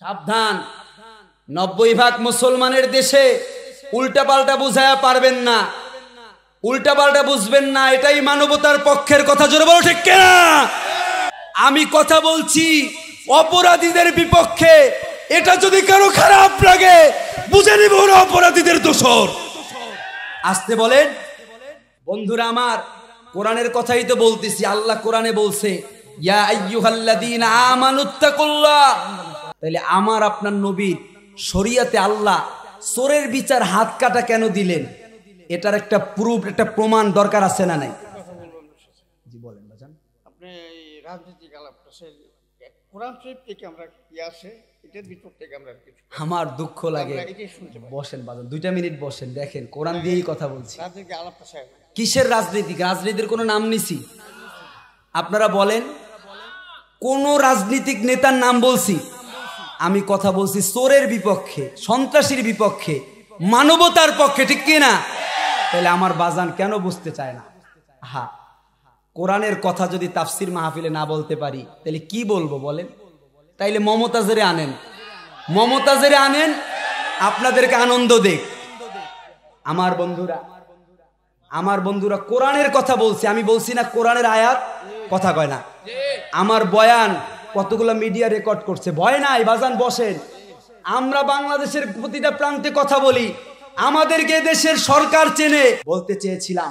সাবধান, ৯০% মুসলমানের দেশে উল্টাপাল্টা বুঝায়া পারবেন না, উল্টাপাল্টা বুঝবেন না, এটাই মানবতার পক্ষের কথা। জোরে বলো ঠিক কিনা? আমি কথা বলছি অপরাধীদের বিপক্ষে, এটা যদি কারো খারাপ লাগে বুঝে নিব ওরা অপরাধীদের দোষর। আসতে বলেন বন্ধুরা আমার, কোরআনের কথাই তো বলতেছি। আল্লাহ কোরআনে বলছে ইয়া আইয়ুহাল্লাযীনা আমানুত্তাকুল্লাহ। তাহলে আমার আপনার নবীর শরিয়াতে আল্লাহ চোরের বিচার হাত কাটা কেন দিলেন? এটার একটা প্রুফ, একটা প্রমাণ দরকার আছে না নাই? জি বলেন বাজান। আপনি রাজনীতি আলাপটা সেই কোরআন শরীফ থেকে আমরা কি আছে এটার ভিতর থেকে আমরা কিছু, আমার দুঃখ লাগে। বসেন বাজান, 2 মিনিট বসেন, দেখেন কোরআন দিয়েই কথা বলছি। রাজনীতি আলাপটা সাহেব কিসের রাজনীতি? রাজনীতির কোনো নাম নিছি? আপনারা বলেন কোন রাজনীতিক নেতার নাম বলছি? আমি কথা বলছি চোরের বিপক্ষে, সন্ত্রাসীর বিপক্ষে, মানবতার পক্ষে, ঠিক কিনা? তাহলে আমার বাজান কেন বুঝতে চায় না? হা, কোরআনের কথা যদি তাফসির মাহফিলে না বলতে পারি তাহলে কি বলবো বলেন? তাইলে মমতাজেরে আনেন, মমতাজেরে আনেন, আপনাদেরকে আনন্দ দেখ। আমার বন্ধুরা, আমার বন্ধুরা, কোরআনের কথা বলছি আমি, বলছি না কোরআনের আয়াত। কথা কয় না, আমার বয়ান কতগুলো মিডিয়া রেকর্ড করছে, ভয় নাই বাজান বসেন। আমরা বাংলাদেশের প্রতিটা প্রান্তে কথা বলি, আমাদেরকে দেশের সরকার চেনে। বলতে চেয়েছিলাম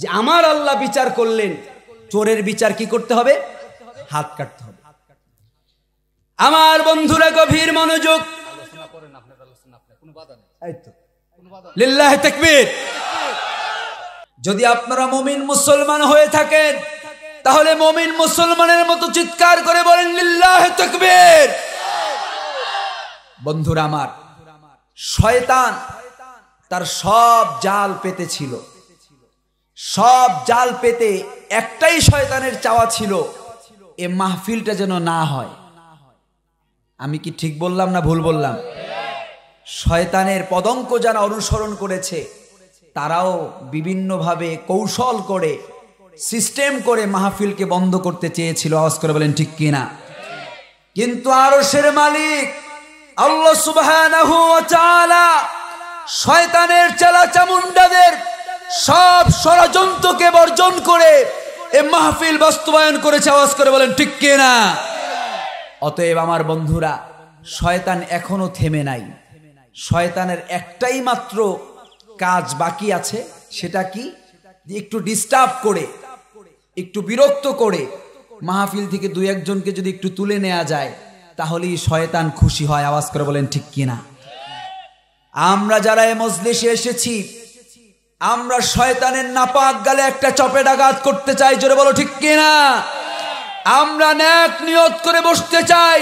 যে আমার আল্লাহ বিচার করলেন, চোরের বিচার কি করতে হবে? হাত কাটতে হবে। আমার বন্ধুরা গভীর মনোযোগ, লিল্লাহি তাকবীর। যদি আপনারা মুমিন মুসলমান হয়ে থাকেন তাহলে মুমিন মুসলমানের মতো চিৎকার করে বলেন লিল্লাহি তাকবীর। বন্ধুরা আমার, শয়তান তার সব জাল পেতেছিল, সব জাল পেতে একটাই শয়তানের চাওয়া ছিল, এ মাহফিলটা যেন না হয়। আমি কি ঠিক বললাম না ভুল বললাম? শয়তানের পদঙ্ক যারা অনুসরণ করেছে তারাও বিভিন্নভাবে কৌশল করে, সিস্টেম করে মাহফিলকে বন্ধ করতে চেয়েছিল। আওয়াজ করে বলেন ঠিক কিনা? কিন্তু আরশের মালিক আল্লাহ সুবহানাহু ওয়া তাআলা শয়তানের চালাচামুন্ডাদের সব ষড়যন্ত্রকে বর্জন করে এই মাহফিল বাস্তবায়ন করেছে। আওয়াজ করে বলেন ঠিক কিনা? অতএব আমার বন্ধুরা, শয়তান এখনো থেমে নাই। শয়তানের একটাই মাত্র কাজ বাকি আছে, সেটা কি? একটু ডিস্টার্ব করে, একটু বিরক্ত করে, মাহফিল থেকে 2-1 জনকে যদি একটু তুলে নেওয়া যায় তাহলেই শয়তান খুশি হয়। আওয়াজ করে বলেন ঠিক কিনা? আমরা যারা এই মজলিসে এসেছি আমরা শয়তানের নাপাক গালে একটা চপেট আঘাত করতে চাই। জোরে বলো ঠিক কিনা? আমরা ন্যাক নিয়ত করে বসতে চাই,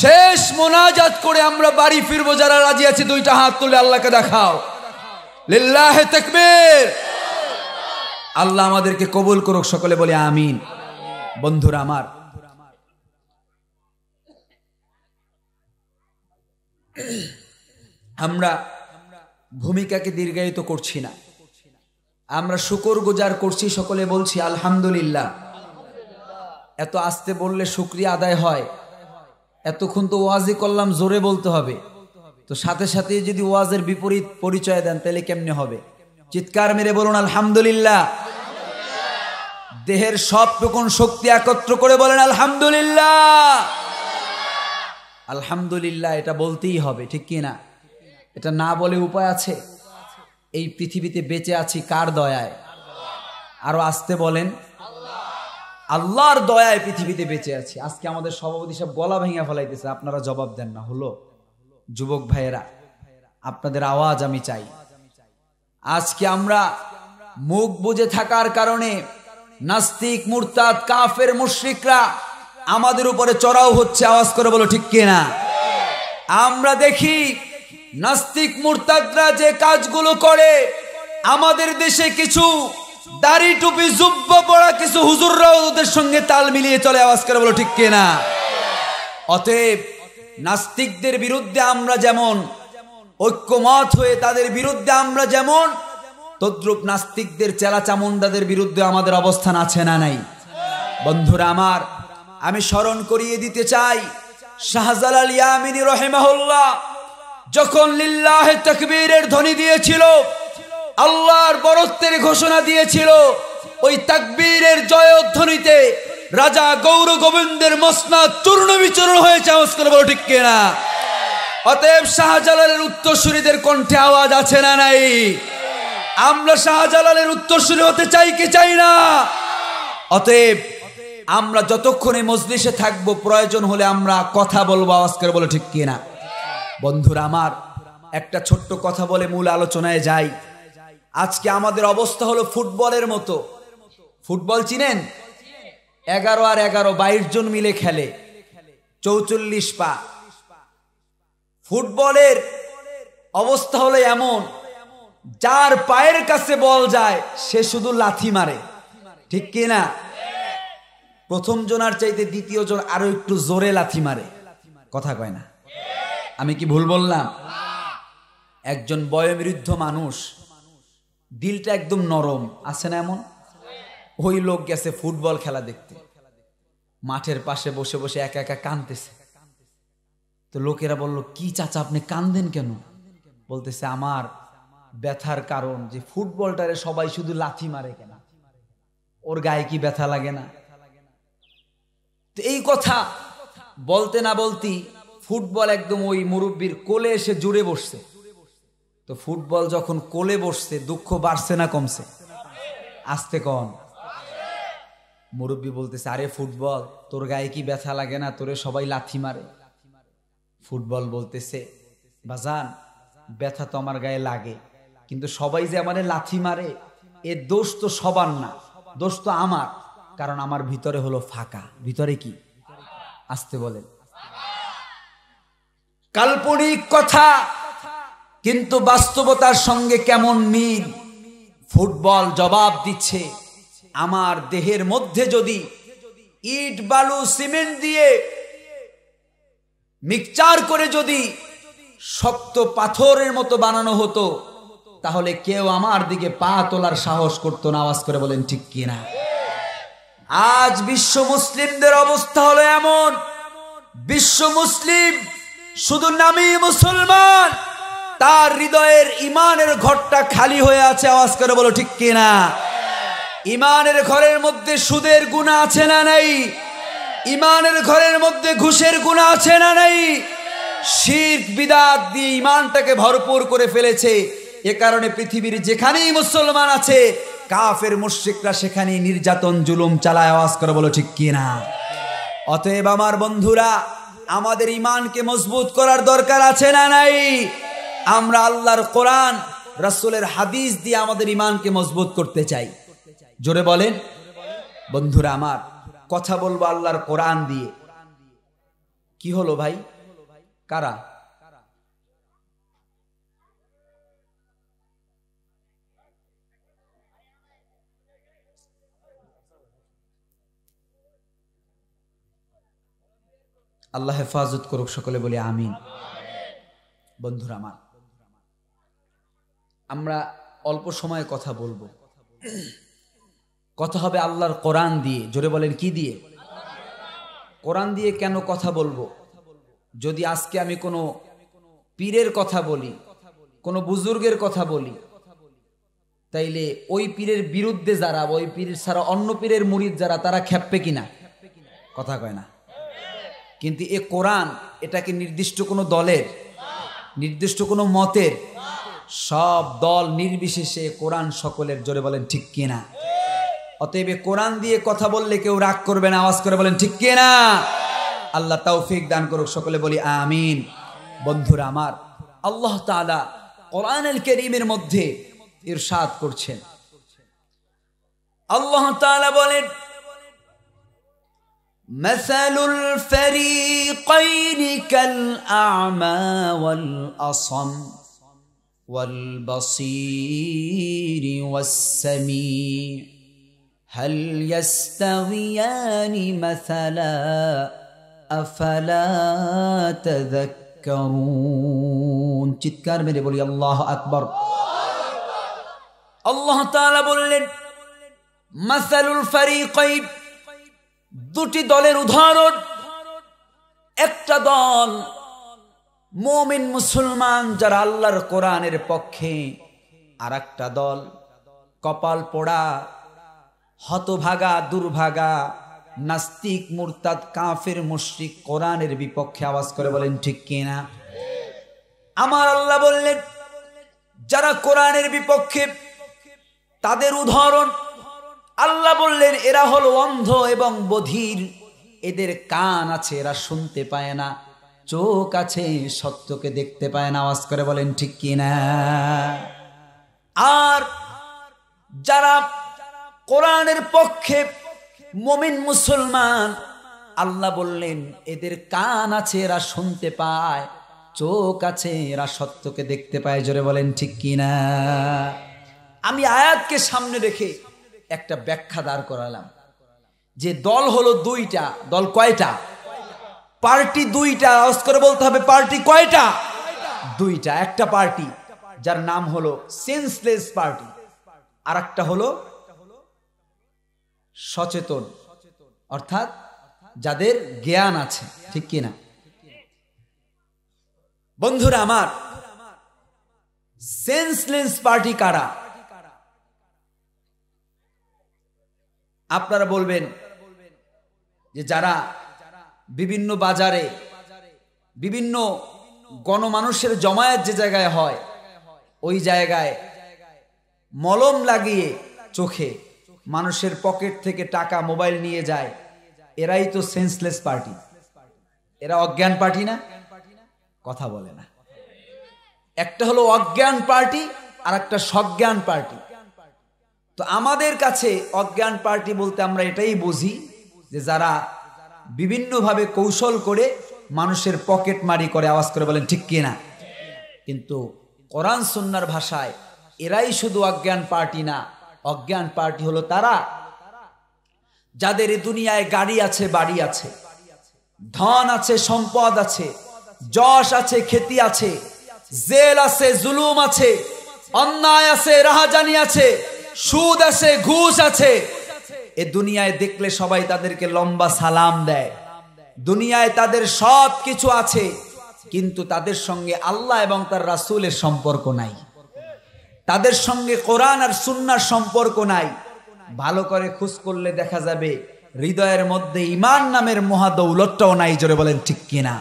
শেষ মোনাজাত করে আমরা বাড়ি ফিরবো। যারা রাজি আছে 2টা হাত তুলে আল্লাহকে দেখাও। লিল্লাহি তাকবীর। আল্লাহ আমাদেরকে কবুল করুক, সকলে বলে আমিন। বন্ধুরা আমার, আমরা ভূমিকাকে দীর্ঘায়িত করছি না, আমরা শুকর গুজার করছি। সকলে বলছি আলহামদুলিল্লাহ। এত আস্তে বললে শুকরিয়া আদায় হয়। এতক্ষণ তো ওয়াজই করলাম, জোরে বলতে হবে। তো সাথে সাথে যদি ওয়াজের বিপরীত পরিচয় দেন তাহলে কেমনে হবে? চিৎকার মেরে বলুন আলহামদুলিল্লাহ। দেহের সব রকম শক্তি একত্র করে বলেন আলহামদুলিল্লাহ। আলহামদুলিল্লাহ এটা বলতেই হবে, ঠিক কি না? এটা না বলে উপায় আছে? এই পৃথিবীতে বেঁচে আছি কার দয়ায়? আরো আসতে বলেন, আল্লাহর দয়ায় পৃথিবীতে বেঁচে আছি। আজকে আমাদের সভাপতি সব গলা ভেঙে ফেলাইতেছে, আপনারা জবাব দেন না। হলো যুবক ভাইয়েরা, আপনাদের আওয়াজ আমি চাই। আজকে আমরা মুখ বুজে থাকার কারণে নাস্তিক, মুরতাদ, কাফের, মুশরিকরা আমাদের উপরে চড়াও হচ্ছে। আওয়াজ করে বলো ঠিক কিনা? আমরা দেখি নাস্তিক মুরতাদরা যে কাজগুলো করে, আমাদের দেশে কিছু দাড়ি টুপি জুব্বা পড়া কিছু হুজুররাও ওদের সঙ্গে তাল মিলিয়ে চলে। আওয়াজ করে বলো ঠিক কিনা? অতএব নাস্তিকদের বিরুদ্ধে আমরা যেমন ঐক্যমত হয়ে তাদের বিরুদ্ধে আমরা যেমন, তদ্রূপ নাস্তিকদের চেলাচামুন্ডাদের বিরুদ্ধে আমাদের অবস্থান আছে না নাই? বন্ধুরা আমার, আমি স্মরণ করিয়ে দিতে চাই শাহজালাল ইয়ামিনী রাহিমাহুল্লাহ যখন লিল্লাহে তাকবীরের ধ্বনি দিয়েছিল, আল্লাহর বরত্বের ঘোষণা দিয়েছিল, ওই তাকবীরের জয়ধ্বনিতে রাজা গৌর গোবিন্দের মসনদ চূর্ণ বিচূর্ণ হয়েছে। আওয়াজ করে বলো ঠিক কিনা? অতএব শাহজালালের উত্তরসূরিদের কণ্ঠে আওয়াজ আছে না নাই? আমরা শাহজালালের উত্তরসূরি হতে চাই কি চাই না? অতএব আমরা যতক্ষণে মজলিসে থাকবো, প্রয়োজন হলে আমরা কথা বলবো। আওয়াজ করে বলো ঠিক কিনা? বন্ধুরা আমার, একটা ছোট্ট কথা বলে মূল আলোচনায় যাই। আজকে আমাদের অবস্থা হলো ফুটবলের মতো। ফুটবল চিনেন? 11 আর 11, 22 জন মিলে খেলে, 44 পা। ফুটবলের অবস্থা হলো এমন, যার পায়ের কাছে বল যায় সে শুধু লাথি মারে, ঠিক কি না? প্রথম জনার চাইতে দ্বিতীয় জন আরো একটু জোরে লাথি মারে, কথা কয় না। আমি কি ভুল বললাম? একজন বয়োবৃদ্ধ মানুষ, দিলটা একদম নরম, আছে না এমন? ওই লোক গেছে ফুটবল খেলা দেখতে, মাঠের পাশে বসে বসে একা একা কাঁদতেছে। তো লোকেরা বলল, কি চাচা আপনি কাঁদেন কেন? বলতেছে, আমার ব্যথার কারণ যে ফুটবলটারে সবাই শুধু লাথি মারে কেন, ওর গায়ে কি ব্যথা লাগে না? তো এই কথা বলতে না বলতি ফুটবল একদম ওই মুরব্বীর কোলে এসে জুড়ে বসছে। তো ফুটবল যখন কোলে বসছে, দুঃখ বাড়ছে না কমছে? আসতে কম। মুরব্বী বলতেছে, আরে ফুটবল, তোর গায়ে কি ব্যথা লাগে না? তোরে সবাই লাথি মারে। ফুটবল বলতেছে, বাজান, ব্যথা তো আমার গায়ে লাগে, কিন্তু সবাই যে আমারে লাথি মারে এ দোষ তো সবার না, দোষ তো আমার, কারণ আমার ভিতরে হলো ফাঁকা। ভিতরে কি? আসতে বলেন। কাল্পনিক কথা, কিন্তু বাস্তবতার সঙ্গে কেমন মিল। ফুটবল জবাব দিচ্ছে, আমার দেহের মধ্যে যদি ইট বালু সিমেন্ট দিয়ে মিক্সচার করে যদি শক্ত পাথরের মতো বানানো হতো, তাহলে কেউ আমার দিকে পা তোলার সাহস করতো না। আওয়াজ করে বলেন ঠিক কিনা? আজ বিশ্ব মুসলিমদের অবস্থা হলো এমন, বিশ্ব মুসলিম শুধু নামই মুসলমান, তার হৃদয়ের ইমানের ঘরটা খালি হয়ে আছে। আওয়াজ করে বলো ঠিক কিনা? ইমানের ঘরের মধ্যে সুদের গুণা আছে না নাই? ইমানের ঘরের মধ্যে ঘুষের গুণা আছে না নাই? শিরক বিদআত দিয়ে ইমানটাকে ভরপুর করে ফেলেছে। এ কারণে পৃথিবীর যেখানেই মুসলমান আছে, কাফের মুশরিকরা সেখানেই নির্যাতন জুলুম চালায়। আওয়াজ করে বলো ঠিক কিনা? অতএব আমার বন্ধুরা, আমাদের ইমানকে মজবুত করার দরকার আছে না নাই? আমরা আল্লাহর কোরআন রাসূলের হাদিস দিয়ে আমাদের ইমানকে মজবুত করতে চাই। জোরে বলেন। বন্ধুরা আমার, কথা বলবো আল্লাহর কোরআন দিয়ে। কি হলো ভাই? কারা? আল্লাহ হেফাজত করুক, সকলে বলি আমিন। বন্ধুরা আমার, আমরা অল্প সময়ে কথা বলবো। কথা হবে আল্লাহর কোরআন দিয়ে। জোরে বলেন, কি দিয়ে? কোরআন দিয়ে কেন কথা বলবো? যদি আজকে আমি কোনো পীরের কথা বলি, কোনো বুজুর্গের কথা বলি, তাইলে ওই পীরের বিরুদ্ধে যারা, ওই পীরের ছাড়া অন্য পীরের মুরিদ যারা, তারা খেপবে কিনা? কথা কয় না। কিন্তু এ কোরআন, এটাকে নির্দিষ্ট কোনো দলের, নির্দিষ্ট কোনো মতের, সব দল নির্বিশেষে কোরআন সকলের। জোরে বলেন ঠিক কিনা? অতএব কোরআন দিয়ে কথা বললে কেউ রাগ করবে না। আওয়াজ করে বলেন ঠিক কিনা? আল্লাহ তৌফিক দান করুক, সকলে বলি আমিন। বন্ধুরা আমার, আল্লাহ তাআলা কোরআনুল কারীমের মধ্যে ইরশাদ করছেন। আল্লাহ তাআলা বলেন, মাসালুল ফারীকাইনি কাল আ'মা ওয়াল আসম ওয়াল বাসীর ওয়াস সামি هل يستويان مثلا أفلا تذكرون চিৎকার মেরে বলি আল্লাহু আকবার। আল্লাহ তাআলা বললেন, মাসালুল ফারীকাইন, দুটি দলের উদাহরণ। একটা দল মুমিন মুসলমান যারা আল্লাহর কোরআনের পক্ষে, আর একটা দল কপাল পোড়া হতভাগা দুর্ভাগা নাস্তিক মুরতাদ কাফের মুশরিক কোরআনের বিপক্ষে আওয়াজ করে। বলেন ঠিক কিনা? আমার আল্লাহ বললেন যারা কোরআনের বিপক্ষে তাদের উদাহরণ আল্লাহ বললেন এরা হলো অন্ধ এবং বধির, এদের কান আছে এরা শুনতে পায় না, চোখ আছে সত্যকে দেখতে পায় না। আওয়াজ করে বলেন ঠিক কিনা? আর যারা কোরআনের পক্ষে মুমিন মুসলমান আল্লাহ বললেন এদের কান আছে এরা শুনতে পায়, চোখ আছে এরা সত্যকে দেখতে পায়। জোরে বলেন ঠিক কিনা? আমি আয়াতকে সামনে রেখে একটা ব্যাখ্যা দাঁড় করালাম যে দল হলো দুইটা। দল কয়টা? পার্টি দুইটা। আওয়াজ করে বলতে হবে পার্টি কয়টা? দুইটা। একটা পার্টি যার নাম হলো সেন্সলেস পার্টি, আর একটা হলো সচেতন, অর্থাৎ যাদের জ্ঞান আছে। ঠিক কিনা বন্ধুরা আমার? সেন্সলেস পার্টি কারা? আপনারা বলবেন যে যারা বিভিন্ন বাজারে বিভিন্ন গণমানুষের জমায়েত যে জায়গায় হয় ওই জায়গায় মলম লাগিয়ে চোখে মানুষের পকেট থেকে টাকা মোবাইল নিয়ে যায়, এরাই তো সেন্সলেস পার্টি। এরা অজ্ঞান পার্টি না? কথা বলে না। একটা হলো অজ্ঞান পার্টি আর একটা সজ্ঞান পার্টি। তো আমাদের কাছে অজ্ঞান পার্টি বলতে আমরা এটাই বুঝি যে যারা বিভিন্নভাবে কৌশল করে মানুষের পকেট মারি করে। আওয়াজ করে বলেন ঠিক কিনা? কিন্তু কোরআন সুন্নাহর ভাষায় এরাই শুধু অজ্ঞান পার্টি না, অজ্ঞান পার্টি হলো তারা যাদের দুনিয়ায় গাড়ি আছে, বাড়ি আছে, ধন আছে, সম্পদ আছে, যশ আছে, খ্যাতি আছে, জেল আছে, জুলুম আছে, অন্যায় আছে, রাহাজানি আছে, সুদ আছে, ঘুষ আছে। এ দুনিয়ায় দেখলে সবাই তাদেরকে লম্বা সালাম দেয়, দুনিয়ায় তাদের সব কিছু আছে, কিন্তু তাদের সঙ্গে আল্লাহ এবং তার রাসূলের সম্পর্ক নাই, তাদের সঙ্গে কোরআন আর সুন্নাহর সম্পর্ক নাই। ভালো করে খোঁজ করলে দেখা যাবে হৃদয়ের মধ্যে ঈমান নামের মহা দৌলতটাও নাই। জোরে বলেন ঠিক কিনা?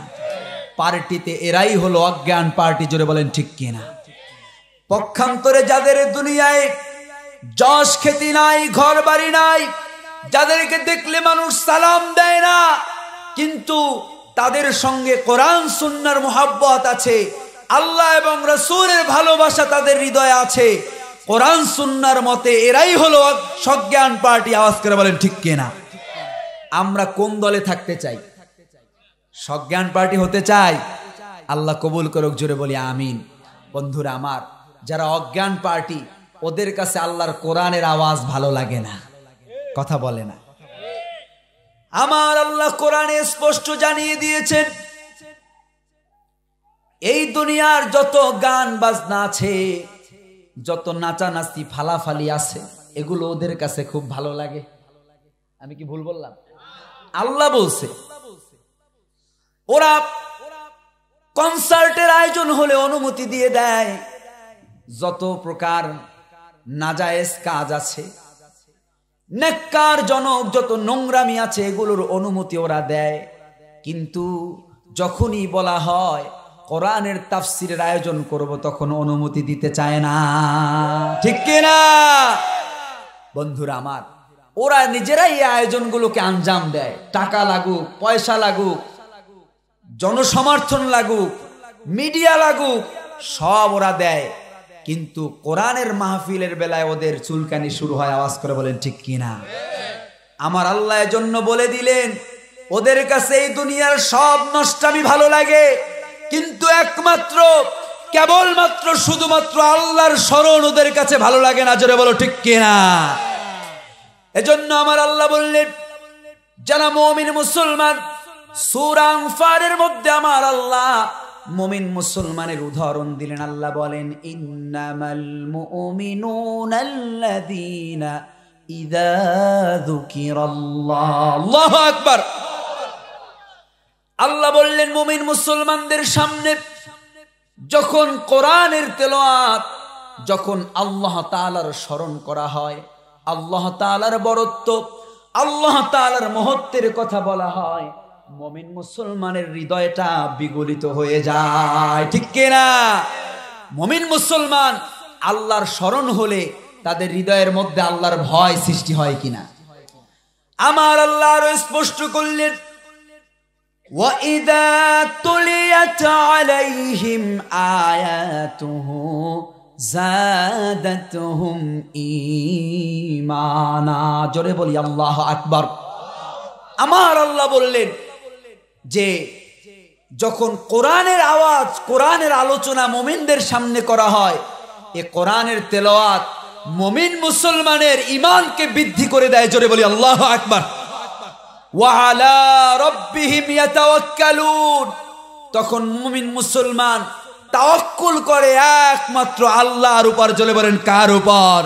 পার্টিতে এরাই হলো অজ্ঞান পার্টি। জোরে বলেন ঠিক কিনা? পক্ষান্তরে যাদের দুনিয়ায় যশ খ্যাতি নাই, ঘর বাড়ি নাই, যাদেরকে দেখলে মানুষ সালাম দেয় না, কিন্তু তাদের সঙ্গে কোরআন সুন্নাহর মোহাব্বত আছে, আল্লাহ এবং রাসূলের ভালোবাসা তাদের হৃদয়ে আছে, কোরআন সুন্নাহর মতে এরাই হলো সজ্ঞান পার্টি। আওয়াজ করে বলেন ঠিক কিনা? আমরা কোন দলে থাকতে চাই? সজ্ঞান পার্টি হতে চাই। আল্লাহ কবুল করুক। জোরে বলি আমিন। বন্ধুরা আমার, যারা অজ্ঞান পার্টি ওদের কাছে আল্লাহর কোরআনের আওয়াজ ভালো লাগে না, কথা বলে না। আমার আল্লাহ কোরআনে স্পষ্ট জানিয়ে দিয়েছেন এই দুনিয়ার যত গান বাজনা আছে, যত নাচানাচি ফালাফালি আছে, এগুলো ওদের কাছে খুব ভালো লাগে। আমি কি ভুল বললাম? আল্লাহ বলছে ওরা কনসার্টের আয়োজন হলে অনুমতি দিয়ে দেয়, যত প্রকার নাজায়েজ কাজ আছে, নেক্কারজনক যত নোংরামি আছে এগুলোর অনুমতি ওরা দেয়। কিন্তু যখনই বলা হয় কোরআনের তাফসিরের আয়োজন করব, তখন অনুমতি দিতে চায় না। ঠিক কিনা বন্ধুরা আমার? ওরা নিজেরাই এই আয়োজনগুলোকে আঞ্জাম দেয়। টাকা লাগুক, পয়সা লাগুক, জনসমর্থন লাগুক, মিডিয়া লাগুক, সব ওরা দেয়, কিন্তু কোরআনের মাহফিলের বেলায় ওদের চুলকানি শুরু হয়। আওয়াজ করে বলেন ঠিক কিনা? আমার আল্লাহ এজন্য বলে দিলেন ওদের কাছে এই দুনিয়ার সব নষ্টামি ভালো লাগে, কিন্তু একমাত্র কেবলমাত্র শুধুমাত্র আল্লাহর স্মরণ ওদের কাছে ভালো লাগে না। জোরে বলো ঠিক কিনা? এজন্য আমার আল্লাহ বললেন যারা মুমিন মুসলমান, সূরা আনফালের মধ্যে আমার আল্লাহ মুমিন মুসলমানের উদাহরণ দিলেন। আল্লাহ বলেন ইন্নামাল মুমিনুনাল্লাযীনা ইযা যুকিরাল্লাহ, আল্লাহু আকবার, আল্লাহ বললেন মুমিন মুসলমানদের সামনে যখন কোরআনের তেলাওয়াত, যখন আল্লাহ তাআলার স্মরণ করা হয়, আল্লাহ তাআলার বরত্ব, আল্লাহ তাআলার মহত্বের কথা বলা হয়, মুমিন মুসলমানের হৃদয়টা বিগলিত হয়ে যায়, ঠিক কিনা? মুমিন মুসলমান আল্লাহর স্মরণ হলে তাদের হৃদয়ের মধ্যে আল্লাহর ভয় সৃষ্টি হয় কিনা? আমার আল্লাহ আরো স্পষ্ট করলেন, وَإِذَا تُلِيَتْ عَلَيْهِمْ آيَاتُهُ زَادَتْهُمْ إِيمَانًا জোরে বলি আল্লাহু আকবার। আমার আল্লাহ বললেন যে যখন কোরআনের আওয়াজ, কোরআনের আলোচনা মুমিনদের সামনে করা হয়, এ কোরআনের তেলাওয়াত মুমিন মুসলমানের ঈমানকে বৃদ্ধি করে দেয়, জোরে বলি আল্লাহু আকবার। وعلى ربهم يتوكلون তখন মুমিন মুসলমান তাওয়াক্কুল করে একমাত্র আল্লাহর উপর, জোরে বলেন কার উপর?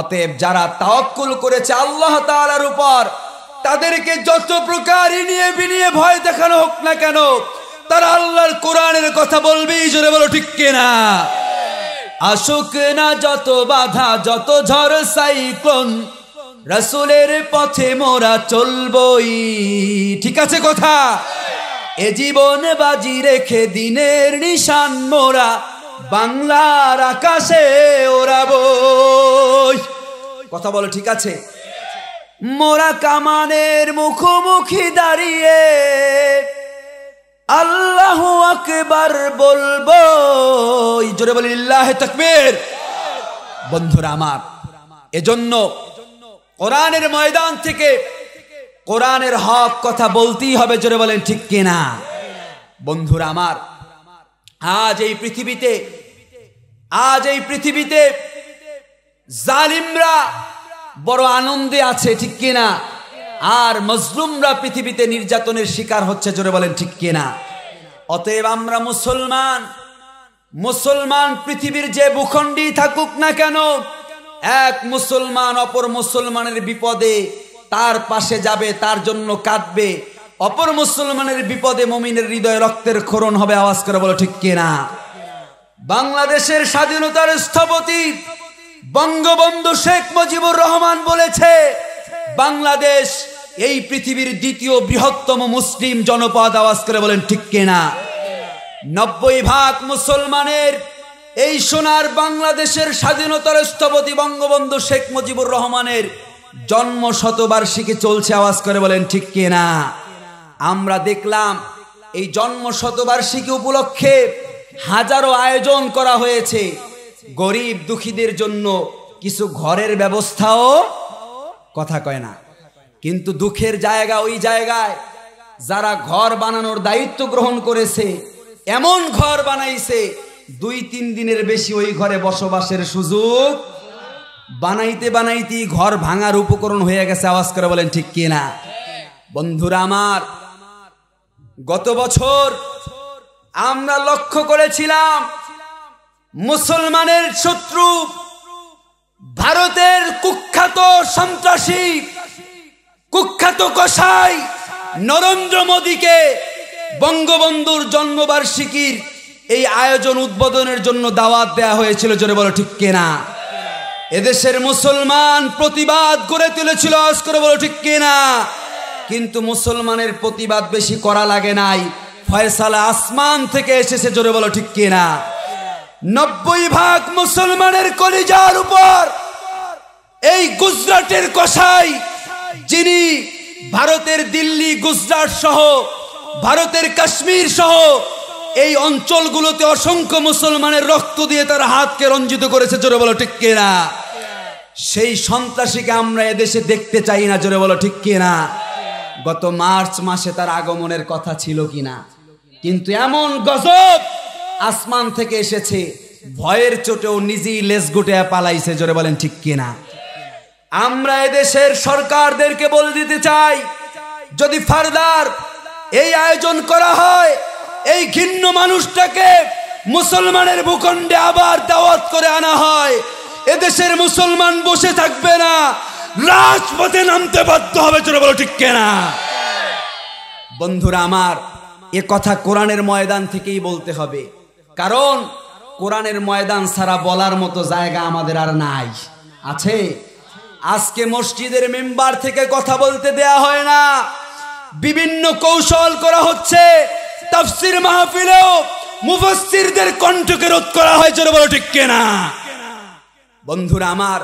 অতএব যারা তাওয়াক্কুল করেছে আল্লাহ তাআলার উপর, তাদেরকে যত প্রকার নিয়ে বিনিয়ে ভয় দেখানো হোক না কেন, তারা আল্লাহর কোরআনের কথা বলবেই, জোরে বলো ঠিক কিনা? আসুক না যত বাধা, যত ঝড় সাইক্লোন, রাসূলের পথে মোরা চলবই, ঠিক আছে কথা? এ জীবন বাজি রেখে দিনের নিশান মোরা বাংলার আকাশে ওড়াবই, কথা বলো ঠিক আছে? মোরা কামানের মুখোমুখি দাঁড়িয়ে আল্লাহু আকবার বলবো, জোরে বলি লিল্লাহি তাকবীর। বন্ধুরা আমার, এজন্য কোরআনের ময়দান থেকে কোরআনের হক কথা বলতেই হবে, জোরে বলেন ঠিক কিনা? বন্ধুরা আমার, আজ এই পৃথিবীতে জালিমরা বড় আনন্দে আছে, ঠিক কিনা? আর মজলুমরা পৃথিবীতে নির্যাতনের শিকার হচ্ছে, জোরে বলেন ঠিক কিনা? অতএব আমরা মুসলমান পৃথিবীর যে ভূখণ্ডে থাকুক না কেন, এক মুসলমান অপর মুসলমানের বিপদে তার পাশে যাবে, তার জন্য কাঁদবে। অপর মুসলমানের বিপদে মুমিনের হৃদয়ে রক্তের ক্ষরণ হবে, আওয়াজ করে বলো ঠিক কিনা? বাংলাদেশের স্বাধীনতার স্থপতি বঙ্গবন্ধু শেখ মুজিবুর রহমান বলেছে, বাংলাদেশ এই পৃথিবীর দ্বিতীয় বৃহত্তম মুসলিম জনপদ, আওয়াজ করে বলেন ঠিক কিনা? 90% মুসলমানের এই সোনার বাংলাদেশের স্বাধীনতার স্থপতি বঙ্গবন্ধু শেখ মুজিবুর রহমানের জন্ম শতবার্ষিকী চলছে, আওয়াজ করে বলেন ঠিক কিনা? আমরা দেখলাম এই জন্ম শতবার্ষিকী উপলক্ষে হাজারো আয়োজন করা হয়েছে, গরিব দুঃখীদের জন্য কিছু ঘরের ব্যবস্থাও, কথা কয় না? কিন্তু দুঃখের জায়গা ওই জায়গায় যারা ঘর বানানোর দায়িত্ব গ্রহণ করেছে, এমন ঘর বানাইছে 2-3 দিনের বেশি ওই ঘরে বসবাসের সুযোগ, বানাইতে ঘর ভাঙার উপকরণ হয়ে গেছে, আওয়াজ করে বলেন ঠিক কিনা? বন্ধুরা আমার, গত বছর আমরা লক্ষ্য করেছিলাম মুসলমানের শত্রু ভারতের কুখ্যাত সন্ত্রাসী, কুখ্যাত কসাই নরেন্দ্র মোদীকে বঙ্গবন্ধুর জন্মবার্ষিকীর এই আয়োজন উদ্বোধনের জন্য দাওয়াত দেয়া হয়েছিল, জোরে বলো ঠিক কিনা? এদেশের মুসলমান প্রতিবাদ করে তুলেছিল, আওয়াজ করে বলো ঠিক কিনা? কিন্তু মুসলমানের প্রতিবাদ বেশি করা লাগে নাই, ফয়সালা আসমান থেকে এসেছে, জোরে বলো ঠিক কিনা? 90% মুসলমানের কলিজার উপর এই গুজরাটের কসাই, যিনি ভারতের দিল্লি, গুজরাট সহ ভারতের কাশ্মীর সহ এই অঞ্চলগুলোতে অসংখ্য মুসলমানের রক্ত দিয়ে তার হাতকে রঞ্জিত করেছে, জোরে বলো ঠিক কিনা? সেই সন্ত্রাসীকে আমরা এদেশে দেখতে চাই না, জোরে বলো ঠিক কিনা? গত মার্চ মাসে তার আগমনের কথা ছিল কিনা, কিন্তু এমন গজব আসমান থেকে এসেছে, ভয়ের চোটেও নিজেই লেজ গুটিয়ে পালাইছে, জোরে বলেন ঠিক কিনা? আমরা এদেশের সরকারদেরকে বলে দিতে চাই, যদি ফারদার এই আয়োজন করা হয়, এই ঘৃণ্য মানুষটাকে মুসলমানের ভূখণ্ডে আবার দাওয়াত করে আনা হয়, এদেশের মুসলমান বসে থাকবে না, রাজপথে নামতে বাধ্য হবে, জোরে বলো ঠিক কিনা? বন্ধুরা আমার, এ কথা কোরআনের ময়দান থেকেই বলতে হবে, কারণ কোরআনের ময়দান ছাড়া বলার মতো জায়গা আমাদের আর নাই। আছে? আজকে মসজিদের মেম্বার থেকে কথা বলতে দেয়া হয় না, বিভিন্ন কৌশল করা হচ্ছে। তাফসির মাহফিলেও মুফাসসিরদের কণ্ঠকে রোধ করা হয়, যেন বলো ঠিক কিনা। বন্ধুরা আমার,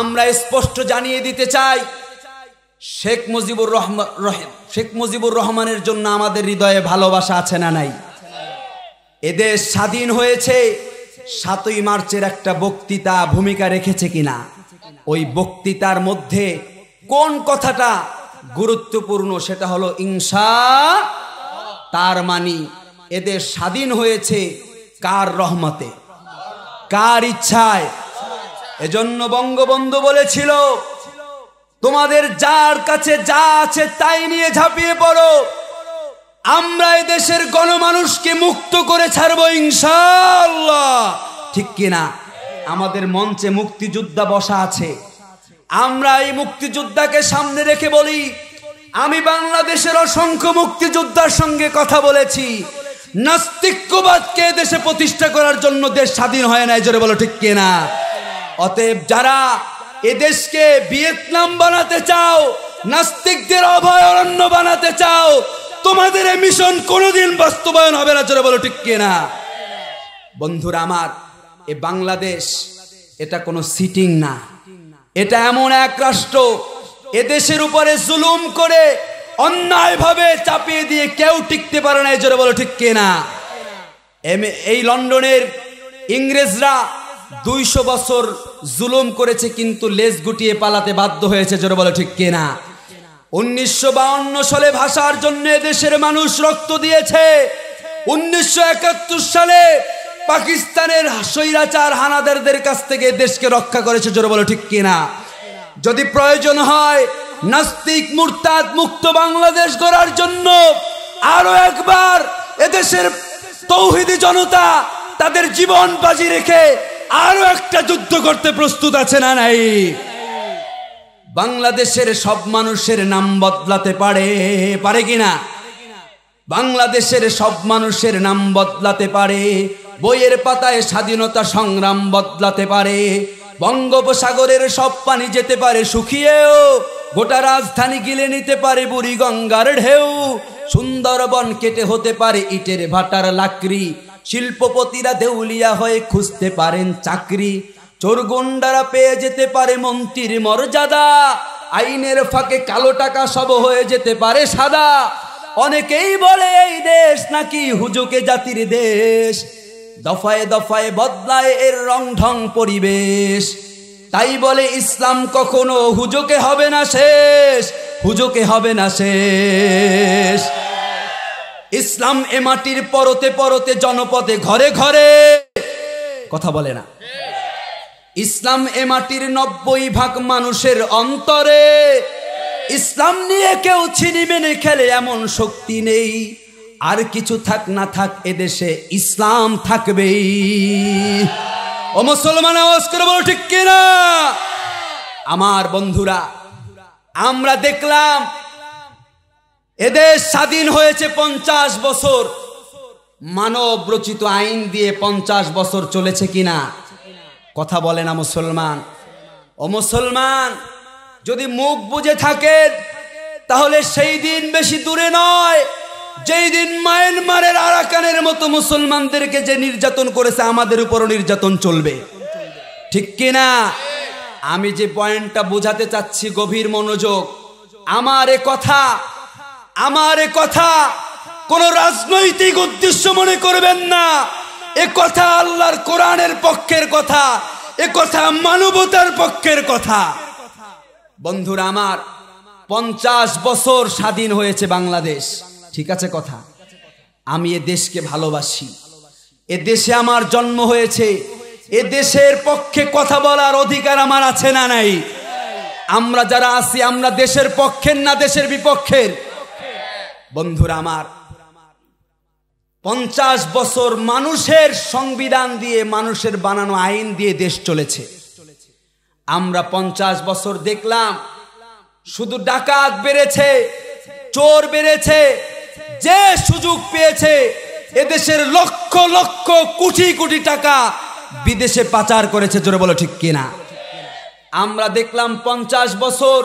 আমরা স্পষ্ট জানিয়ে দিতে চাই, শেখ মুজিবুর রহমানের জন্য আমাদের হৃদয়ে ভালোবাসা আছে না নাই? এদেশ স্বাধীন হয়েছে 7ই মার্চের একটা বক্তৃতা ভূমিকা রেখেছে কিনা, ওই বক্তৃতার মধ্যে কোন কথাটা গুরুত্বপূর্ণ সেটা হলো ইনশাআল্লাহ। তার মানে এদেশ স্বাধীন হয়েছে কার রহমতে, কার ইচ্ছায়। এজন্য বঙ্গবন্ধু বলেছিল, তোমাদের যার কাছে যা আছে তাই নিয়ে ঝাঁপিয়ে পড়ো, আমরা এই দেশের গণমানুষকে মুক্ত করে ছাড়বো ইনশাআল্লাহ। ঠিক কিনা? আমাদের মঞ্চে মুক্তিযোদ্ধা বসা আছে, আমরা এই মুক্তিযোদ্ধাকে সামনে রেখে বলি, আমি বাংলাদেশের অসংখ্য মুক্তিযোদ্ধার সঙ্গে কথা বলেছি, নাস্তিক্যবাদকে দেশে প্রতিষ্ঠা করার জন্য দেশ স্বাধীন হয় নাই, জোরে বলো ঠিক কিনা। অতএব যারা এদেশকে ভিয়েতনাম বানাতে চাও, নাস্তিকদের অভয়ারণ্য বানাতে চাও, তোমাদের এই মিশন কোনোদিন বাস্তবায়ন হবে না, জোরে বলো ঠিক কিনা। বন্ধুরা আমার, এ বাংলাদেশ এটা কোনো সিটিং না, এটা এমন এক রাষ্ট্র এদেশের উপরে জুলুম করে অন্যায়ভাবে চাপিয়ে দিয়ে কেউ টিকতে পারে না, জোরে বলো ঠিক কিনা। এই লন্ডনের ইংরেজরা 200 বছর জুলুম করেছে, কিন্তু লেজ গুটিয়ে পালাতে বাধ্য হয়েছে, জোরে বলো ঠিক কিনা। 1952 সালে ভাষার জন্য দেশের মানুষ রক্ত দিয়েছে, 1971 সালে পাকিস্তানের স্বৈরাচার হানাদারদের কাছ থেকে দেশকে রক্ষা করেছে, জোরে বলো ঠিক কিনা। যদি প্রয়োজন হয় নাস্তিক মুরতাদ মুক্ত বাংলাদেশ গড়ার জন্য আরো একবার এদেশের তৌহিদি জনতা তাদের জীবন বাজি রেখে আরো একটা যুদ্ধ করতে প্রস্তুত আছে না নাই? বাংলাদেশের সব মানুষের নাম বদলাতে পারে, পারে কিনা? বাংলাদেশের সব মানুষের নাম বদলাতে পারে, বইয়ের পাতায় স্বাধীনতা সংগ্রাম বদলাতে পারে, বঙ্গোপসাগরের সব পানি যেতে পারে শুকিয়েও, গোটা রাজধানী গিলে নিতে পারে বুড়ি গঙ্গার ঢেউ, সুন্দরবন কেটে হতে পারে ইটের ভাটার লাকড়ি, শিল্পপতিরা দেউলিয়া হয়ে খুঁজতে পারেন চাকরি, চোরগুন্ডারা পেয়ে যেতে পারে মন্ত্রীর মর্যাদা, আইনের ফাঁকে কালো টাকা সব হয়ে যেতে পারে সাদা। অনেকেই বলে এই দেশ নাকি হুজুকে জাতির দেশ, দফায় দফায় বদলায় এর রং ঢং পরিবেশ, তাই বলে ইসলাম কখনো হুজুকে হবে না শেষ, হুজুকে হবে না শেষ। ইসলাম এ মাটির পরতে পরতে জনপদে ঘরে ঘরে, কথা বলে না। ইসলাম এ মাটির 90% মানুষের অন্তরে, ইসলাম নিয়ে কেউ ছিনিমিনি খেলে এমন শক্তি নেই, আর কিছু থাক না থাক এদেশে ইসলাম থাকবেই। ও মুসলমান, আওয়াজ করে বলো ঠিক কিনা। আমার বন্ধুরা, আমরা দেখলাম এদেশ স্বাধীন হয়েছে 50 বছর, মানব রচিত আইন দিয়ে 50 বছর চলেছে কিনা, কথা বলে না মুসলমান। ও মুসলমান, যদি মুখ বুঝে থাকেন তাহলে সেই দিন বেশি দূরে নয় যেই দিন মায়ানমারের আরাকানের মতো মুসলমানদেরকে যে নির্যাতন করেছে, আমাদের উপরও নির্যাতন চলবে, ঠিক কিনা। আমি যে পয়েন্টটা বোঝাতে চাচ্ছি, গভীর মনোযোগ। আমার এ কথা কোন রাজনৈতিক উদ্দেশ্য মনে করবেন না, এ কথা আল্লাহর কোরআনের পক্ষের কথা, এ কথা মানবতার পক্ষের কথা। বন্ধুরা আমার, 50 বছর স্বাধীন হয়েছে বাংলাদেশ, ঠিক আছে কথা। আমি এ দেশকে ভালোবাসি, এ দেশে আমার জন্ম হয়েছে, এ দেশের পক্ষে কথা বলার অধিকার আমার আছে না নাই? আমরা যারা আছি, আমরা দেশের পক্ষের না দেশের বিপক্ষের? বন্ধুরা আমার, 50 বছর মানুষের সংবিধান দিয়ে, মানুষের বানানো আইন দিয়ে দেশ চলেছে। আমরা 50 বছর দেখলাম শুধু ডাকাত বেড়েছে, চোর বেড়েছে, যে সুযোগ পেয়েছে এদেশের লক্ষ লক্ষ কোটি কোটি টাকা বিদেশে পাচার করেছে, জোরে বলো ঠিক কিনা। আমরা দেখলাম 50 বছর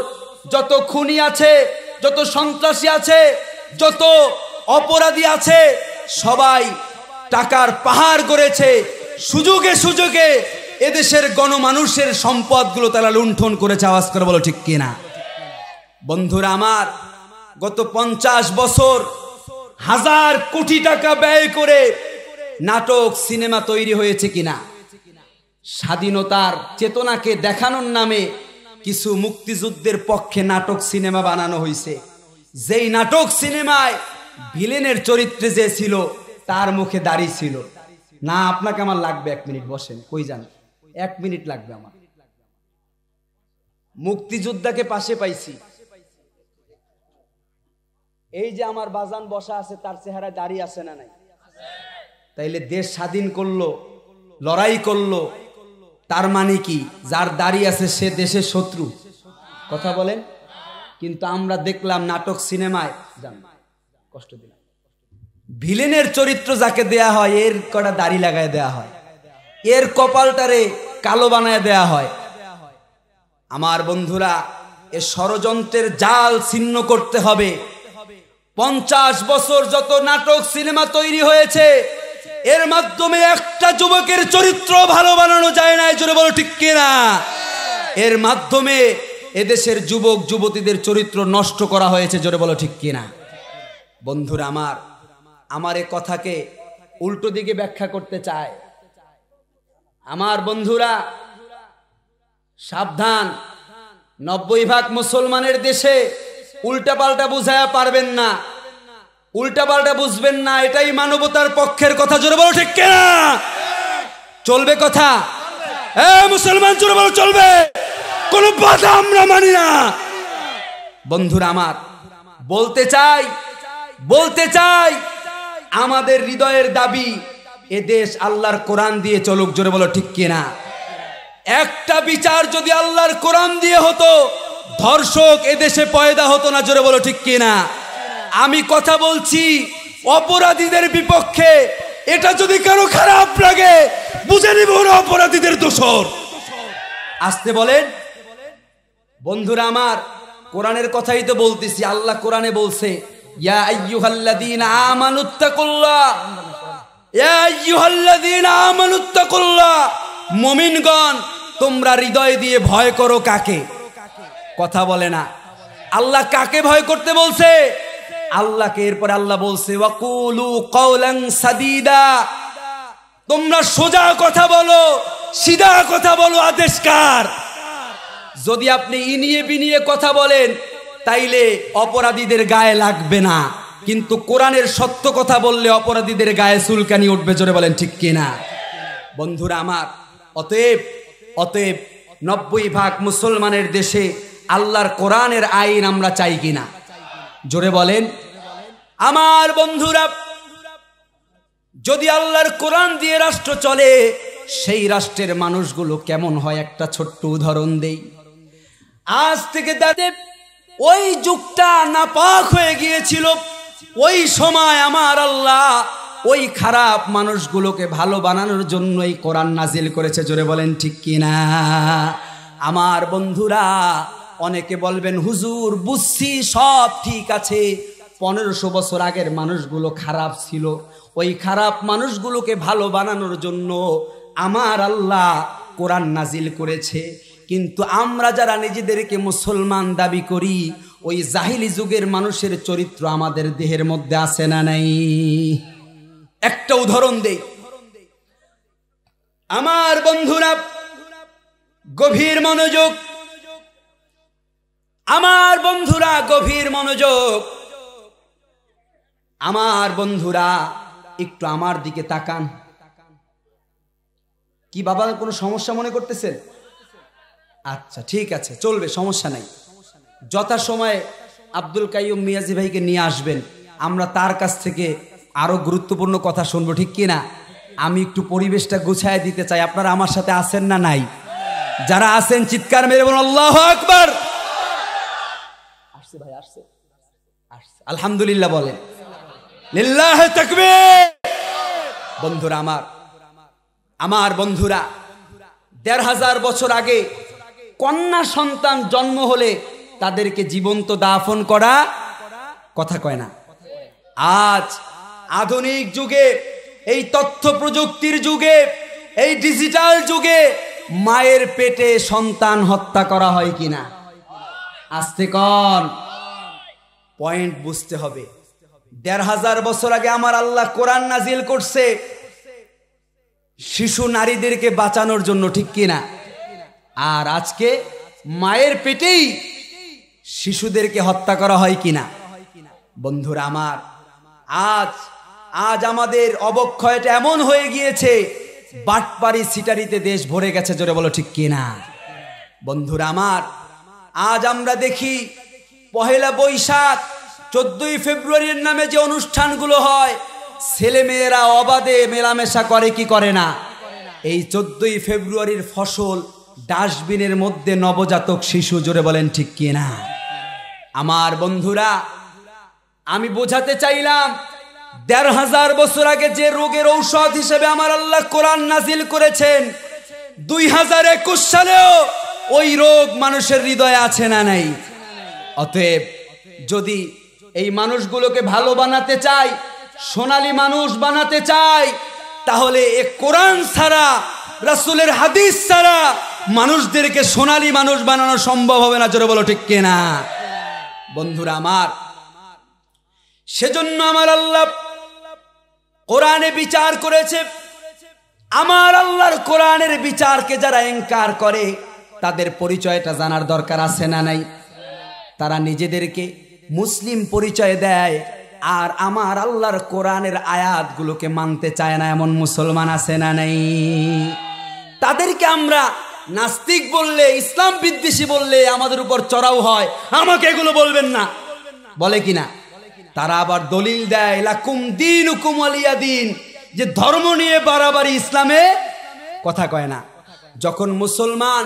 যত খুনি আছে, যত সন্ত্রাসী আছে, যত অপরাধী আছে, সবাই টাকার পাহাড় করেছে, সুযোগে সুযোগে এদেশের গণমানুষের সম্পদগুলো তারা লুণ্ঠন করেছে। আওয়াজ করে বলো ঠিক কিনা। বন্ধুরা আমার, গত 50 বছর হাজার কোটি টাকা ব্যয় করে নাটক সিনেমা তৈরি হয়েছে কিনা। স্বাধীনতার চেতনাকে দেখানোর নামে কিছু মুক্তিযুদ্ধের পক্ষে নাটক সিনেমা বানানো হয়েছে, যেই নাটক সিনেমায় ভিলেনের চরিত্রে যে ছিল তার মুখে দাড়ি ছিল না। আপনাকে আমার লাগবে 1 মিনিট, বসেন, কই যান, 1 মিনিট লাগবে আমার। মুক্তিযোদ্ধাকে পাশে পাইছি, এই যে আমার বাজান বসা আছে, তার চেহারা দাড়ি আছে না নাই? তাইলে দেশ স্বাধীন করলো, লড়াই করলো, তার মানে কি যার দাড়ি আছে সে দেশের শত্রু? কথা বলেন। কিন্তু আমরা দেখলাম নাটক সিনেমায়, জান কষ্ট দিলাম, ভিলেনের চরিত্র যাকে দেয়া হয় এর কটা দাড়ি লাগায় দেয়া হয়, এর কপালটারে কালো বানায় দেয়া হয়। আমার বন্ধুরা, এ ষড়যন্ত্রের জাল ছিন্ন করতে হবে। 50 বছর যত নাটক সিনেমা তৈরি হয়েছে এর মাধ্যমে একটা যুবকের চরিত্র ভালো বানানো যায় না, জোরে বলো ঠিক কিনা। এর মাধ্যমে এদেশের যুবক যুবতীদের চরিত্র নষ্ট করা হয়েছে, জোরে বলো ঠিক কিনা। বন্ধুরা আমার, আমার এ কথাকে উল্টো দিকে ব্যাখ্যা করতে চায়। আমার বন্ধুরা সাবধান, 90% মুসলমানের দেশে উল্টাপাল্টা বুঝায়া পারবেন না, উল্টাপাল্টা বুঝবেন না, এটাই মানবতার পক্ষের কথা, জোরে বলো ঠিক কিনা। চলবে কথা, এ মুসলমান জোরে বলো চলবে, কোনো বাধা আমরা মানি না। বন্ধুরা আমার, বলতে চাই আমাদের হৃদয়ের দাবি এ দেশ আল্লাহর কোরআন দিয়ে চলুক, জোরে বলো ঠিক কিনা। একটা বিচার যদি আল্লাহর কোরআন দিয়ে হতো, ধর্ষক এদেশে পয়দা হতো না, জোরে বলো ঠিক কিনা। আমি কথা বলছি অপরাধীদের বিপক্ষে, এটা যদি কারো খারাপ লাগে বুঝে নিব ওরা অপরাধীদের দোষর। আসতে বলেন। বন্ধুরা আমার, কোরআনের কথাই তো বলতেছি, আল্লাহ কোরআনে বলছে, ইয়া আইয়ুহাল্লাযীনা আমানুত্তাকুল্লাহ, ইয়া আইয়ুহাল্লাযীনা আমানুত্তাকুল্লাহ, মুমিনগণ তোমরা হৃদয় দিয়ে ভয় করো কাকে? কথা বলে না। আল্লাহ কাকে ভয় করতে বলছে? আল্লাহকে। এরপরে আল্লাহ বলছে, ওয়াকুলু কাওলান সাদীদা, তোমরা সোজা কথা বলো, সিধা কথা বলো। আদেশকার যদি আপনি ইনিয়ে বিনিয়ে কথা বলেন তাইলে অপরাধীদের গায়ে লাগবে না, কিন্তু কোরআনের সত্য কথা বললে অপরাধীদের গায়ে চুলকানি উঠবে, জোরে বলেন ঠিক কিনা। বন্ধুরা আমার, অতএব 90% মুসলমানের দেশে আল্লাহর কোরআনের আইন আমরা চাই কিনা, জোরে বলেন। আমার বন্ধুরা, যদি আল্লাহর কোরআন দিয়ে রাষ্ট্র চলে, সেই রাষ্ট্রের মানুষগুলো কেমন হয় একটা ছোট্ট উদাহরণ দেই। আজ থেকে তাদের ওই যুগটা নাপাক হয়ে গিয়েছিল, ওই সময় আমার আল্লাহ ওই খারাপ মানুষগুলোকে ভালো বানানোর জন্য এই কোরআন নাজিল করেছে, জোরে বলেন ঠিক কিনা। আমার বন্ধুরা, অনেকে বলবেন হুজুর বুঝছি সব ঠিক আছে, 1500 বছর আগের মানুষগুলো খারাপ ছিল, ওই খারাপ মানুষগুলোকে ভালো বানানোর জন্য আমার আল্লাহ কোরআন নাজিল করেছে। কিন্তু আমরা যারা নিজেদেরকে মুসলমান দাবি করি, ওই জাহিলি যুগের মানুষের চরিত্র আমাদের দেহের মধ্যে আছে না নাই? একটা উদাহরণ দেই। আমার বন্ধুরা গভীর মনোযোগ, আমার বন্ধুরা একটু আমার দিকে তাকান। কি বাবা, কোনো সমস্যা মনে করতেছে? আচ্ছা ঠিক আছে, চলবে, সমস্যা নাই। যথা সময়ে আব্দুল কাইয়ুম মিয়াজি ভাইকে নিয়ে আসবেন, আমরা তার কাছ থেকে আরো গুরুত্বপূর্ণ কথা শুনবো, ঠিক কিনা। আমি একটু পরিবেশটা গুছায় দিতে চাই। আপনারা আমার সাথে আছেন না নাই? যারা আছেন চিৎকার মেরে বলুন আল্লাহু আকবার। আসছে ভাই, আসছে, আলহামদুলিল্লাহ বলেন। লিল্লাহি তাকবীর। বন্ধুরা আমার, আমার বন্ধুরা, ১,৫০০ বছর আগে কন্যা সন্তান জন্ম হলে তাদেরকে জীবন্ত দাফন করা কথা কয় না। আজ আধুনিক যুগে, এই তথ্য প্রযুক্তির যুগে, এই ডিজিটাল যুগে মায়ের পেটে সন্তান হত্যা করা হয় কিনা আস্তে কন। পয়েন্ট বুঝতে হবে। ১,৫০০ বছর আগে আমার আল্লাহ কোরআন নাজিল করছে শিশু নারীদেরকে বাঁচানোর জন্য, ঠিক কিনা? আর আজকে মায়ের পেটেই শিশুদেরকে হত্যা করা হয় কিনা। বন্ধুরা আমার, আজ আজ আমাদের অবক্ষয়টা এমন হয়ে গিয়েছে, বাটপারি সিটারিতে দেশ ভরে গেছে, জোরে বলো ঠিক কিনা। বন্ধুরা আমার, আজ আমরা দেখি ১লা বৈশাখ, 14ই ফেব্রুয়ারির নামে যে অনুষ্ঠানগুলো হয়, ছেলে মেয়েরা অবাধে মেলামেশা করে কি করে না। এই 14ই ফেব্রুয়ারির ফসল ডাস্টবিনের মধ্যে নবজাতক শিশু, জোরে বলেন ঠিক কিনা। আমার বন্ধুরা, আমি বোঝাতে চাইলাম ১,৫০০ বছর আগে যে রোগের ঔষধ হিসেবে আমার আল্লাহ কোরআন নাজিল করেছেন, ২০২১ সালেও ওই রোগ মানুষের হৃদয়ে আছে না নাই। অতএব যদি এই মানুষগুলোকে ভালো বানাতে চাই, সোনালী মানুষ বানাতে চাই, তাহলে এ কোরআন ছাড়া, রাসূলের হাদিস ছাড়া মানুষদেরকে সোনালী মানুষ বানানো সম্ভব হবে না, জোরে বলো ঠিক কিনা। বন্ধুরা আমার, সেজন্য আমার আল্লাহ কোরআনে বিচার করেছে। আমার আল্লাহর কোরআনের বিচারকে যারা ইনকার করে তাদের পরিচয়টা জানার দরকার আছে না নাই। তারা নিজেদেরকে মুসলিম পরিচয় দেয়, আর আমার আল্লাহর কোরআনের আয়াতগুলোকে মানতে চায় না এমন মুসলমান আছে না নাই। তাদেরকে আমরা নাস্তিক বললে, ইসলাম বিদ্বেষী বললে আমাদের উপর চড়াও হয়, আমাকে এগুলো বলবেন না বলে কিনা। তারা আবার দলিল দেয় লাকুম দীনুকুম ওয়ালিয়া দীন, যে ধর্ম নিয়ে বাড়াবাড়ি ইসলামে কথা কয় না। যখন মুসলমান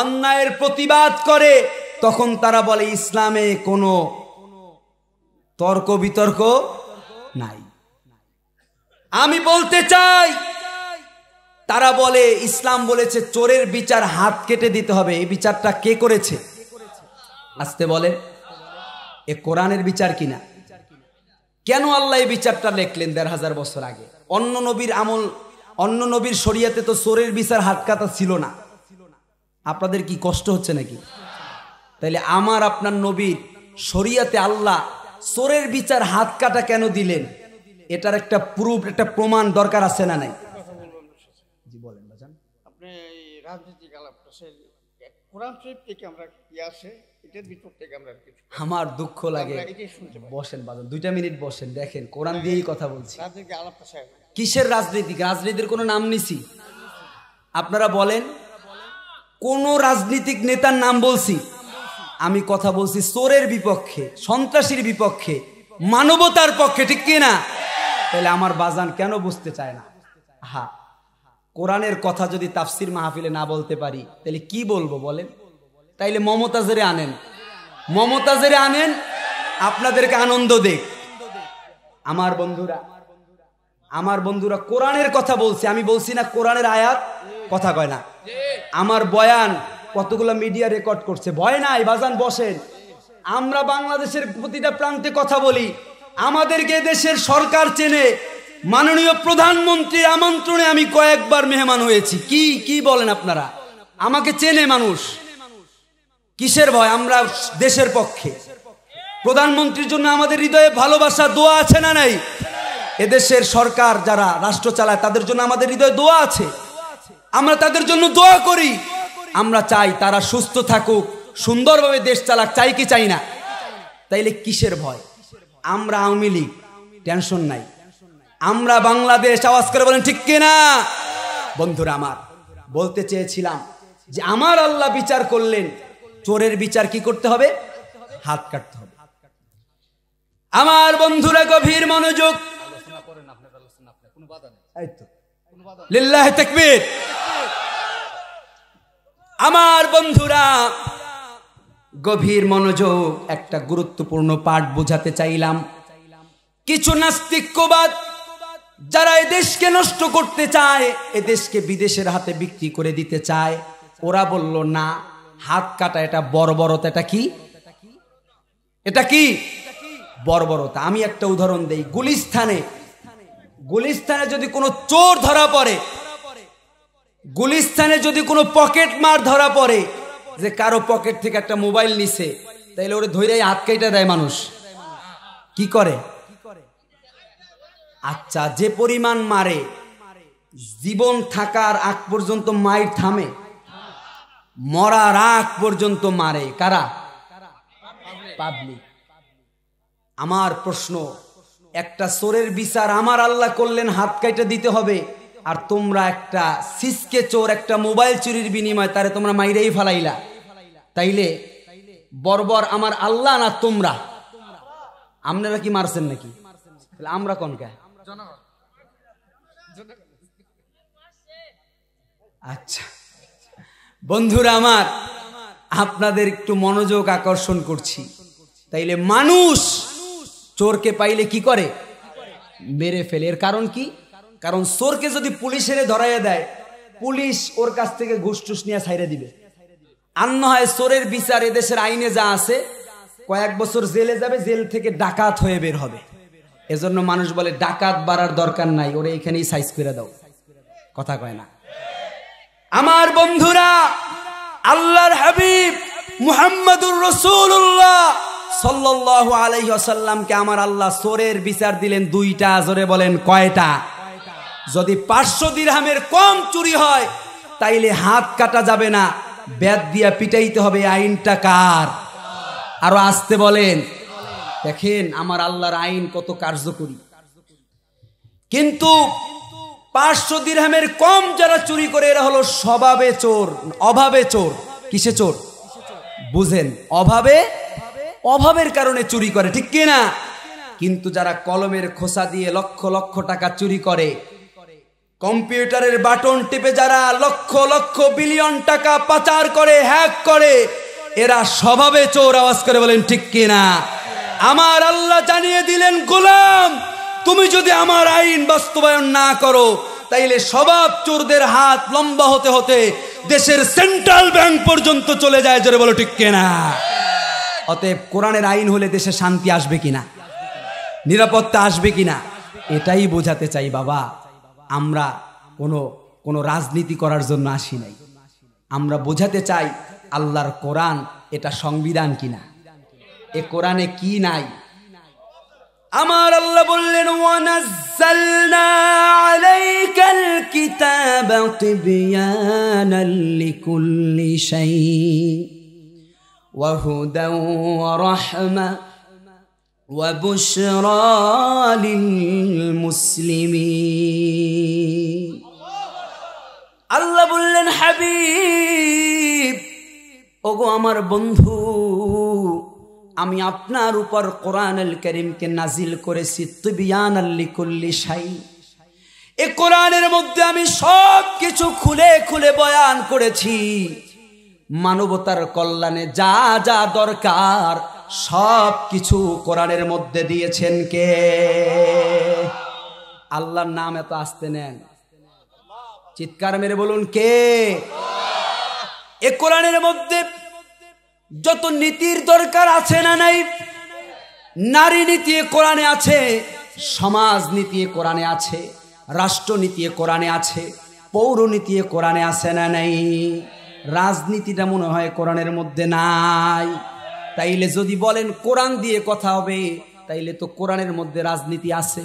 অন্যায়ের প্রতিবাদ করে তখন তারা বলে ইসলামে কোনো তর্ক বিতর্ক নাই। আমি বলতে চাই, তারা বলে ইসলাম বলেছে চোরের বিচার হাত কেটে দিতে হবে, এই বিচারটা কে করেছে আসতে বলে। এ কোরআনের বিচার কিনা। কেন আল্লাহ এই বিচারটা লিখলেন ১,৫০০ বছর আগে? অন্য নবীর আমল, অন্য নবীর শরিয়াতে তো চোরের বিচার হাত কাটা ছিল না। আপনাদের কি কষ্ট হচ্ছে নাকি? তাইলে আমার আপনার নবীর শরিয়াতে আল্লাহ চোরের বিচার হাত কাটা কেন দিলেন? এটার একটা প্রুফ, একটা প্রমাণ দরকার আছে না নাই? আমার দুঃখ লাগে, বসেন বাজান 2 মিনিট, বসেন দেখেন কোরআন দিয়েই কথা বলছি। কিসের রাজনীতি? রাজনীতির কোনো নাম নিছি? আপনারা বলেন কোন রাজনীতিক নেতার নাম বলছি? আমি কথা বলছি চোরের বিপক্ষে, সন্ত্রাসীর বিপক্ষে, মানবতার পক্ষে, ঠিক কি না? তাহলে আমার বাজান কেন বুঝতে চায় না? হ্যাঁ, কোরআনের কথা যদি তাফসির মাহফিলে না বলতে পারি তাহলে কি বলবো বলেন? তাইলে মমতাজেরে আনেন, মমতাজেরে আনেন, আপনাদেরকে আনন্দ দেখ। আমার বন্ধুরা, আমার বন্ধুরা, কোরআনের কথা বলছি, আমি বলছি না কোরআনের আয়াত কথা কয় না। আমার বয়ান কতগুলো মিডিয়া রেকর্ড করছে, ভয় নাই বাজান বসেন। আমরা বাংলাদেশের প্রতিটা প্রান্তে কথা বলি, আমাদেরকে দেশের সরকার চেনে। মাননীয় প্রধানমন্ত্রীর আমন্ত্রণে আমি কয়েকবার মেহমান হয়েছি। কি কি বলেন আপনারা? আমাকে চেনে মানুষ। কিসের ভয়? আমরা দেশের পক্ষে। প্রধানমন্ত্রীর জন্য আমাদের হৃদয়ে ভালোবাসা, দোয়া আছে না নাই? এদেশের সরকার যারা রাষ্ট্র চালায় তাদের জন্য আমাদের হৃদয়ে দোয়া আছে, আমরা তাদের জন্য দোয়া করি। আমরা চাই তারা সুস্থ থাকুক, সুন্দরভাবে দেশ চালাক, চাই কি চাই না? তাইলে কিসের ভয়? আমরা আওয়ামী লীগ, টেনশন নাই, আমরা বাংলাদেশ, আওয়াজ করে বলেন ঠিক কিনা। বন্ধুরা আমার, বলতে চেয়েছিলাম যে আমার আল্লাহ বিচার করলেন চোরের বিচার কি করতে হবে? হাত কাটতে হবে। আমার বন্ধুরা গভীর মনোযোগ, লিল্লাহি তাকবীর। আমার বন্ধুরা গভীর মনোযোগ, একটা গুরুত্বপূর্ণ পাঠ বোঝাতে চাইলাম। কিছু নাস্তিক্যবাদ যারা এদেশকে নষ্ট করতে চায়, এদেশকে বিদেশের হাতে বিক্রি করে দিতে চায়, ওরা বলল না, হাত কাটা এটা বর্বরতা। এটা কি বর্বরতা। আমি একটা উদাহরণ দেই, গুলিস্তানে যদি কোনো চোর ধরা পড়ে, গুলিস্তানে যদি কোনো পকেট মার ধরা পড়ে, যে কারো পকেট থেকে একটা মোবাইল নিছে, তাইলে ওরে ধরে হাত কেটে দেয়। মানুষ কি করে? আচ্ছা, যে পরিমাণ মারে, জীবন থাকার আগ পর্যন্ত মায়ের থামে, মরার আগ পর্যন্ত মারে কারা? পাবলিক। আমার প্রশ্ন, একটা চোরের বিচার আমার আল্লাহ করলেন হাত কাইটা দিতে হবে, আর তোমরা একটা সিসকে চোর একটা মোবাইল চুরির বিনিময় তারে তোমরা মাইরেই ফালাইলা, তাইলে বর্বর আমার আল্লাহ না তোমরা? আপনারা কি মারছেন নাকি? তাহলে আমরা কোন কে? আচ্ছা বন্ধুরা আমার, আপনাদের একটু মনোযোগ আকর্ষণ করছি। তাইলে মানুষ চোরকে পাইলে কি করে? মেরে ফেলে। এর কারণ কি? কারণ চোরকে যদি পুলিশের ধরাইয়া দেয়, পুলিশ ওর কাছ থেকে ঘুষ টুস নিয়ে ছাইড়া দিবে। আর না হয় চোরের বিচার এদেশের আইনে যা আছে, কয়েক বছর জেলে যাবে, জেল থেকে ডাকাত হয়ে বের হবে। এজন্য মানুষ বলে ডাকাত বাড়ার দরকার নাই, ওরে এখানেই সাইজ করে দাও। কথা কয় না আমার বন্ধুরা? আল্লাহর হাবিব মুহাম্মাদুর রাসূলুল্লাহ সাল্লাল্লাহু আলাইহি ওয়াসাল্লামকে আমার আল্লাহ চোরের বিচার দিলেন দুইটা। জোরে বলেন কয়টা? যদি ৫০০ দিরহামের কম চুরি হয় তাইলে হাত কাটা যাবে না, ব্যাত দিয়া পিটাইতে হবে। আইনটা কার? আরো আসতে বলেন। দেখেন আমার আল্লাহর আইন কত কার্যকরী। কিন্তু ৫০০ দিরহামের কম যারা চুরি করে এরা হলো স্বভাবে চোর, অভাবে চোর। কিসে চোর বুঝেন? অভাবের কারণে চুরি করে, ঠিক কিনা? কিন্তু যারা কলমের খোসা দিয়ে লক্ষ লক্ষ টাকা চুরি করে, কম্পিউটারের বাটন টিপে যারা লক্ষ লক্ষ বিলিয়ন টাকা পাচার করে, হ্যাক করে, এরা স্বভাবে চোর। আওয়াজ করে বলেন ঠিক কিনা? আমার আল্লাহ জানিয়ে দিলেন, গোলাম তুমি যদি আমার আইন বাস্তবায়ন না করো তাইলে স্বভাব চোরদের হাত লম্বা হতে হতে দেশের সেন্ট্রাল ব্যাংক পর্যন্ত চলে যায়। জোরে বলো ঠিক কিনা? অতএব কোরআনের আইন হলে দেশে শান্তি আসবে কিনা, নিরাপত্তা আসবে কিনা, এটাই বোঝাতে চাই। বাবা, আমরা কোনো রাজনীতি করার জন্য আসি নাই, আমরা বোঝাতে চাই আল্লাহর কোরআন এটা সংবিধান কিনা, এ কোরআনে কি নাই। আমার আল্লাহ বললেন, ওয়ানাজ্জালনা আলাইকাল কিতাবা তিবয়ানাল লিকুল্লি শাই ওয়া হুদাও ওয়া রাহমা ওয়া বুশরা লিল মুসলিমিন। আল্লাহ বললেন, হাবিব ওগো আমার বন্ধু, আমি আপনার উপর কোরআনুল কারীমকে নাজিল করেছি তিবয়ানাল লিকুল্লি শাই। এই কোরআনের মধ্যে আমি সব কিছু খুলে খুলে বয়ান করেছি। মানবতার কল্যাণে যা যা দরকার সব কিছু কোরআনের মধ্যে দিয়েছেন কে? আল্লাহর নাম এত আস্তে নেন, চিৎকার মেরে বলুন কে? এ কোরআনের মধ্যে যত নীতির দরকার আছে না নাই? নারী নীতি কোরআনে আছে, সমাজ নীতি কোরআনে আছে, রাষ্ট্রনীতি কোরআনে আছে, পৌরনীতি কোরআনে আছে না নাই? রাজনীতিটা মনে হয় কোরআনের মধ্যে নাই। তাইলে যদি বলেন কোরআন দিয়ে কথা হবে, তাইলে তো কোরআনের মধ্যে রাজনীতি আছে,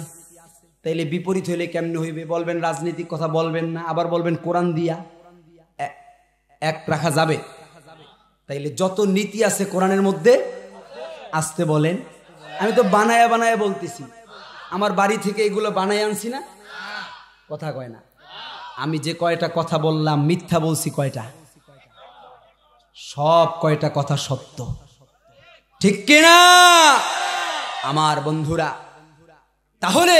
তাইলে বিপরীত হইলে কেমনে হইবে? বলবেন রাজনীতির কথা বলবেন না, আবার বলবেন কোরআন দিয়া, এক রাখা যাবে? তাইলে যত নীতি আছে কোরআনের মধ্যে, আসতে বলেন। আমি তো বানায়া বানায়া বলতেছি, আমার বাড়ি থেকে এগুলো বানায় আনছি না। কথা কয় না। আমি যে কয়টা কথা বললাম মিথ্যা বলছি কয়টা? সব কয়টা কথা সত্য, ঠিক কিনা আমার বন্ধুরা? তাহলে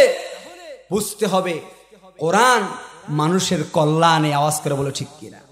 বুঝতে হবে কোরআন মানুষের কল্যাণে। আওয়াজ করে বলো ঠিক কিনা?